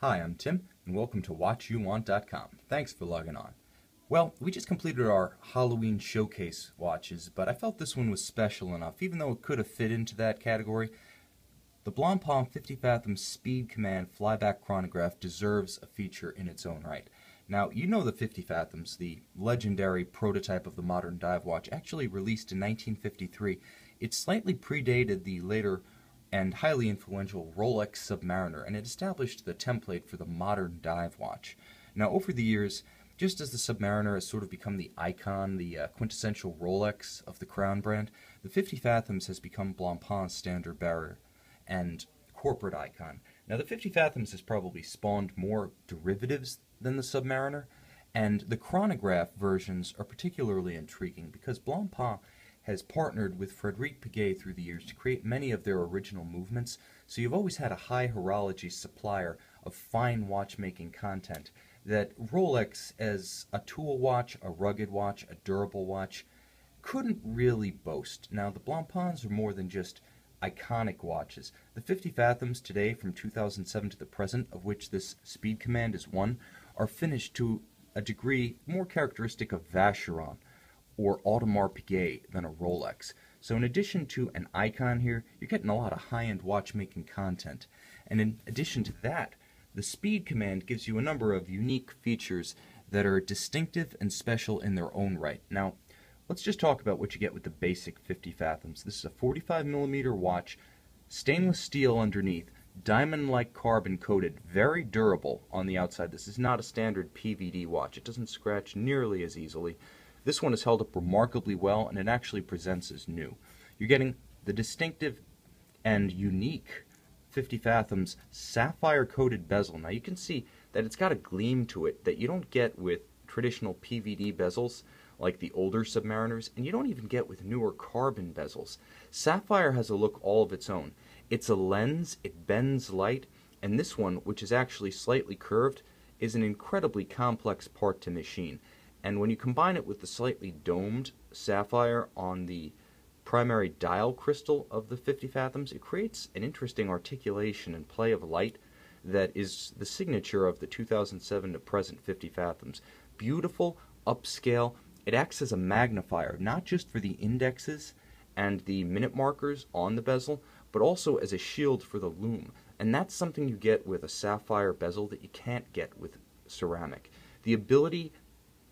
Hi, I'm Tim, and welcome to WatchYouWant.com. Thanks for logging on. Well, we just completed our Halloween showcase watches, but I felt this one was special enough, even though it could have fit into that category. The Blancpain 50 Fathoms Speed Command Flyback Chronograph deserves a feature in its own right. Now, you know the 50 Fathoms, the legendary prototype of the modern dive watch, actually released in 1953. It slightly predated the later and highly influential Rolex Submariner, and it established the template for the modern dive watch. Now, over the years, just as the Submariner has sort of become the icon, the quintessential Rolex of the Crown brand, the 50 Fathoms has become Blancpain's standard bearer and corporate icon. Now, the 50 Fathoms has probably spawned more derivatives than the Submariner, and the chronograph versions are particularly intriguing because Blancpain has partnered with Frédéric Piguet through the years to create many of their original movements, so you've always had a high horology supplier of fine watchmaking content that Rolex, as a tool watch, a rugged watch, a durable watch, couldn't really boast. Now, the Blancpains are more than just iconic watches. The 50 Fathoms today, from 2007 to the present, of which this Speed Command is one, are finished to a degree more characteristic of Vacheron or Audemars Piguet than a Rolex. So in addition to an icon here, you're getting a lot of high-end watchmaking content. And in addition to that, the Speed Command gives you a number of unique features that are distinctive and special in their own right. Now, let's just talk about what you get with the basic 50 Fathoms. This is a 45mm watch, stainless steel underneath, diamond-like carbon coated, very durable on the outside. This is not a standard PVD watch. It doesn't scratch nearly as easily. This one is held up remarkably well, and it actually presents as new. You're getting the distinctive and unique 50 Fathoms sapphire-coated bezel. Now, you can see that it's got a gleam to it that you don't get with traditional PVD bezels like the older Submariners, and you don't even get with newer carbon bezels. Sapphire has a look all of its own. It's a lens, it bends light, and this one, which is actually slightly curved, is an incredibly complex part to machine. And when you combine it with the slightly domed sapphire on the primary dial crystal of the 50 Fathoms, it creates an interesting articulation and play of light that is the signature of the 2007 to present 50 Fathoms. Beautiful, upscale. It acts as a magnifier, not just for the indexes and the minute markers on the bezel, but also as a shield for the lume. And that's something you get with a sapphire bezel that you can't get with ceramic. The ability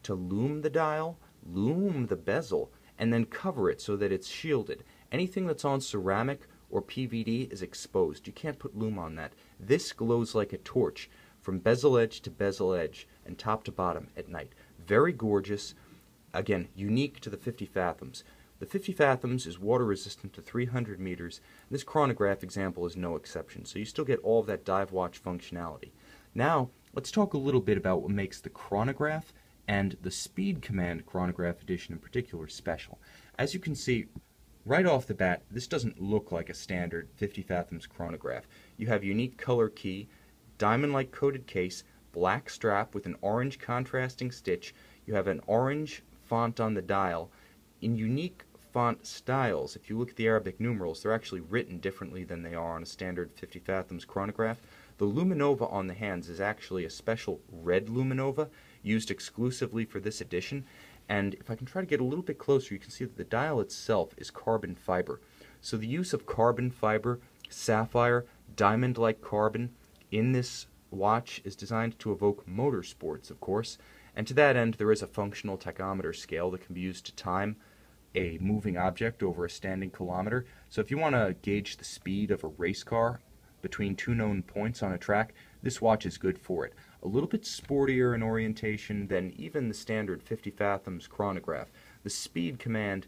to lume the dial, lume the bezel, and then cover it so that it's shielded. Anything that's on ceramic or PVD is exposed. You can't put lume on that. This glows like a torch from bezel edge and top to bottom at night. Very gorgeous. Again, unique to the 50 Fathoms. The 50 Fathoms is water resistant to 300 meters. This chronograph example is no exception, so you still get all of that dive watch functionality. Now, let's talk a little bit about what makes the chronograph and the Speed Command Chronograph Edition in particular special. As you can see, right off the bat, this doesn't look like a standard 50 Fathoms chronograph. You have unique color key, diamond-like coated case, black strap with an orange contrasting stitch. You have an orange font on the dial in unique font styles. If you look at the Arabic numerals, they're actually written differently than they are on a standard 50 Fathoms chronograph. The Luminova on the hands is actually a special red Luminova used exclusively for this edition, and if I can try to get a little bit closer, you can see that the dial itself is carbon fiber. So the use of carbon fiber, sapphire, diamond-like carbon in this watch is designed to evoke motorsports, of course, and to that end there is a functional tachometer scale that can be used to time a moving object over a standing kilometer. So if you want to gauge the speed of a race car between two known points on a track, this watch is good for it. A little bit sportier in orientation than even the standard 50 Fathoms chronograph. The Speed Command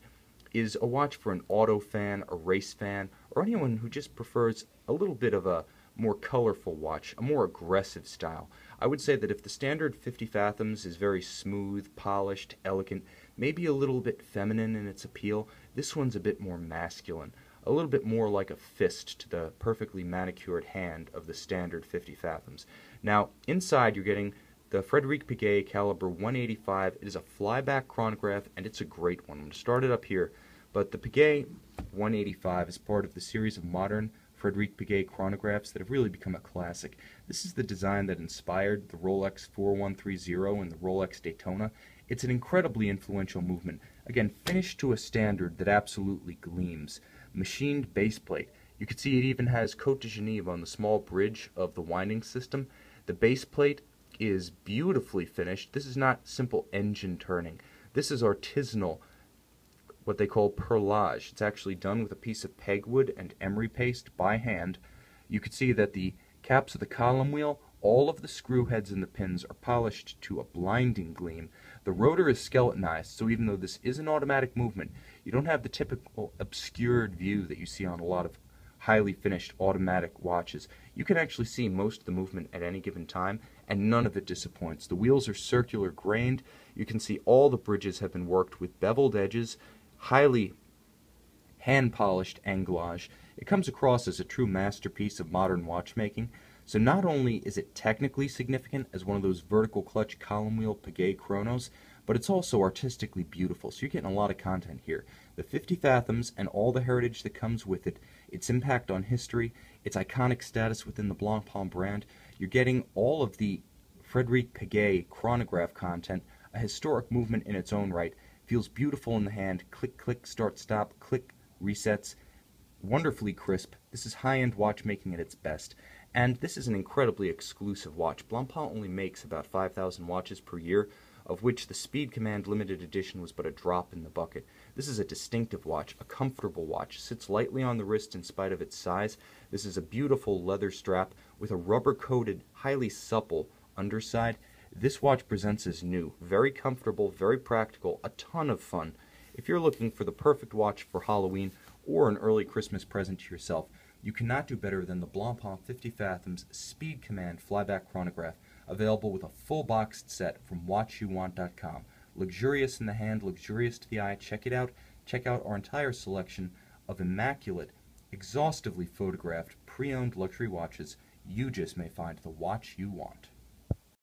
is a watch for an auto fan, a race fan, or anyone who just prefers a little bit of a more colorful watch, a more aggressive style. I would say that if the standard 50 Fathoms is very smooth, polished, elegant, maybe a little bit feminine in its appeal, this one's a bit more masculine. A little bit more like a fist to the perfectly manicured hand of the standard 50 Fathoms. Now, inside you're getting the Frédéric Piguet caliber 185. It is a flyback chronograph, and it's a great one. I'm going to start it up here, but the Piguet 185 is part of the series of modern Frédéric Piguet chronographs that have really become a classic. This is the design that inspired the Rolex 4130 and the Rolex Daytona. It's an incredibly influential movement. Again, finished to a standard that absolutely gleams. Machined baseplate. You can see it even has Cote de Geneve on the small bridge of the winding system. The baseplate is beautifully finished. This is not simple engine turning. This is artisanal, what they call perlage. It's actually done with a piece of pegwood and emery paste by hand. You can see that the caps of the column wheel, all of the screw heads and the pins are polished to a blinding gleam. The rotor is skeletonized, so even though this is an automatic movement, you don't have the typical obscured view that you see on a lot of highly finished automatic watches. You can actually see most of the movement at any given time, and none of it disappoints. The wheels are circular grained. You can see all the bridges have been worked with beveled edges, highly hand-polished anglage. It comes across as a true masterpiece of modern watchmaking. So not only is it technically significant as one of those vertical clutch column wheel Piguet chronos, but it's also artistically beautiful, so you're getting a lot of content here. The 50 Fathoms and all the heritage that comes with it, its impact on history, its iconic status within the Blancpain brand, you're getting all of the Frédéric Piguet chronograph content, a historic movement in its own right, feels beautiful in the hand, click, click, start, stop, click, resets, wonderfully crisp. This is high-end watchmaking at its best. And this is an incredibly exclusive watch. Blancpain only makes about 5,000 watches per year, of which the Speed Command limited edition was but a drop in the bucket. This is a distinctive watch, a comfortable watch. Sits lightly on the wrist in spite of its size. This is a beautiful leather strap with a rubber-coated, highly supple underside. This watch presents as new, very comfortable, very practical, a ton of fun. If you're looking for the perfect watch for Halloween or an early Christmas present to yourself, you cannot do better than the Blancpain 50 Fathoms Speed Command Flyback Chronograph, available with a full boxed set from WatchYouWant.com. Luxurious in the hand, luxurious to the eye. Check it out. Check out our entire selection of immaculate, exhaustively photographed, pre-owned luxury watches. You just may find the watch you want.